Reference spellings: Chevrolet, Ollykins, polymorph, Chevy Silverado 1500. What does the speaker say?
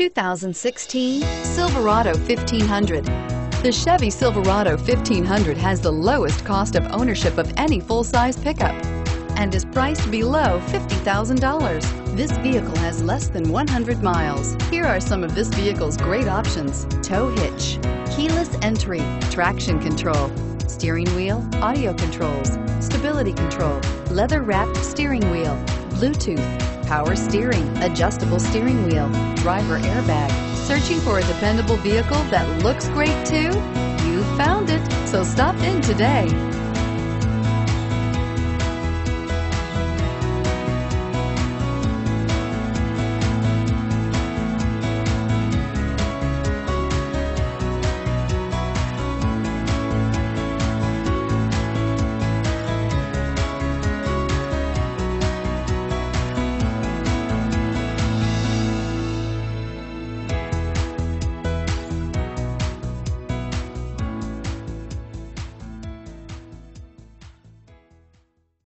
2016 Silverado 1500. The Chevy Silverado 1500 has the lowest cost of ownership of any full-size pickup and is priced below $50,000. This vehicle has less than 100 miles. Here are some of this vehicle's great options: tow hitch, keyless entry, traction control, steering wheel audio controls, stability control, leather-wrapped steering wheel, Bluetooth, power steering, adjustable steering wheel, driver airbag. Searching for a dependable vehicle that looks great too? You found it, so stop in today.